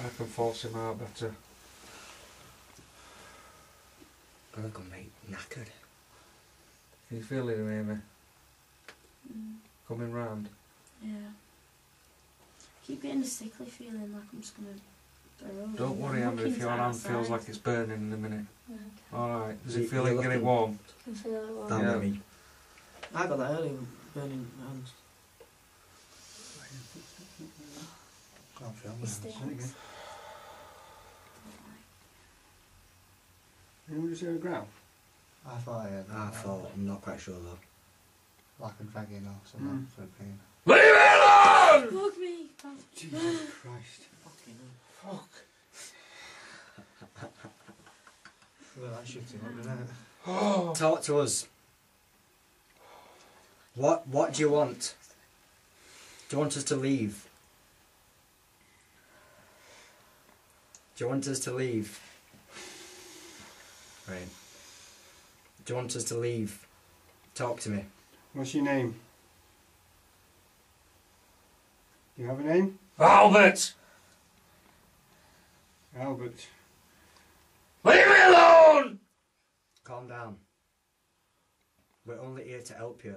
I can force him out better. I look at me, knackered. Can you feel it, Amy? Mm. Coming round? Yeah. I keep getting a sickly feeling like I'm just going to burn over. Don't worry, Amy, if your hand feels like it's burning in a minute. Okay. Alright, does it feel like getting warm? You can feel it warm. Damn, Amy. I got that earlier, burning hands. I can't feel my hands. Anyone just hear a growl? I thought I heard that. I thought, I'm not quite sure though. Like a dragging or something for a pain. Leave it alone! Fuck me! Oh, Jesus Christ. Fucking hell. Fuck. Well, that shook him up, didn't it? Oh. Talk to us. What do you want? Do you want us to leave? Do you want us to leave? Right. Do you want us to leave? Talk to me. What's your name? Do you have a name? Albert! Albert. Leave me alone! Calm down. We're only here to help you.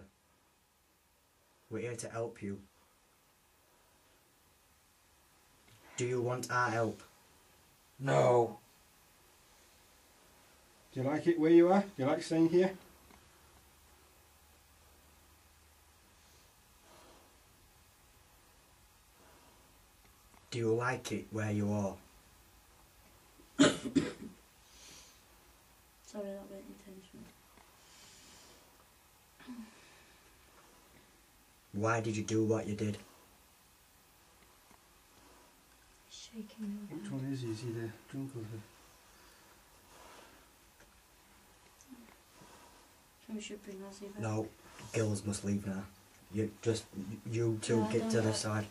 We're here to help you. Do you want our help? No. Do you like it where you are? Do you like staying here? Do you like it where you are? Sorry, that wasn't intentional. Why did you do what you did? Shaking me. Which one is he? Is he the drunk or the... We should bring Ozzy back. No, girls must leave now. You just, you two get to the side.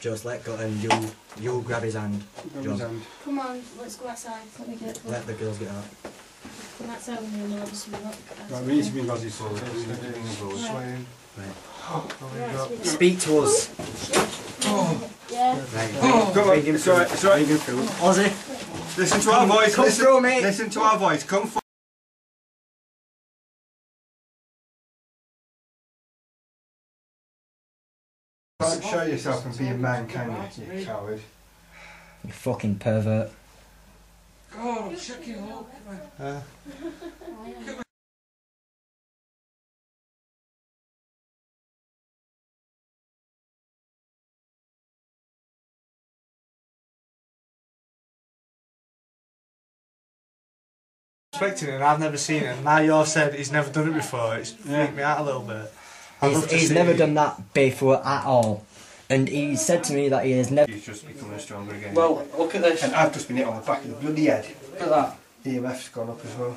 Just let go and you grab his hand. Come on, let's go outside. Let the girls get out. Come outside with me and we'll obviously look. Right, we need to bring Ozzy forward. Right. Speak to us. Oh. Yeah. Right. Oh. Come on, it's alright, it's alright. Ozzy. Listen to our voice. Come through, mate. Listen to our voice. Come forward. Don't show yourself and be a man, can you, you coward? You fucking pervert. God, I'm shaking up. Come on. Expecting it, and I've never seen it, and now you've said he's never done it before, it's freaked me out a little bit. He's never done that before at all, and he said to me that he has never... He's just becoming stronger again. Well, look at this. And I've just been hit on the back of the bloody head. Look at that. EMF's gone up as well.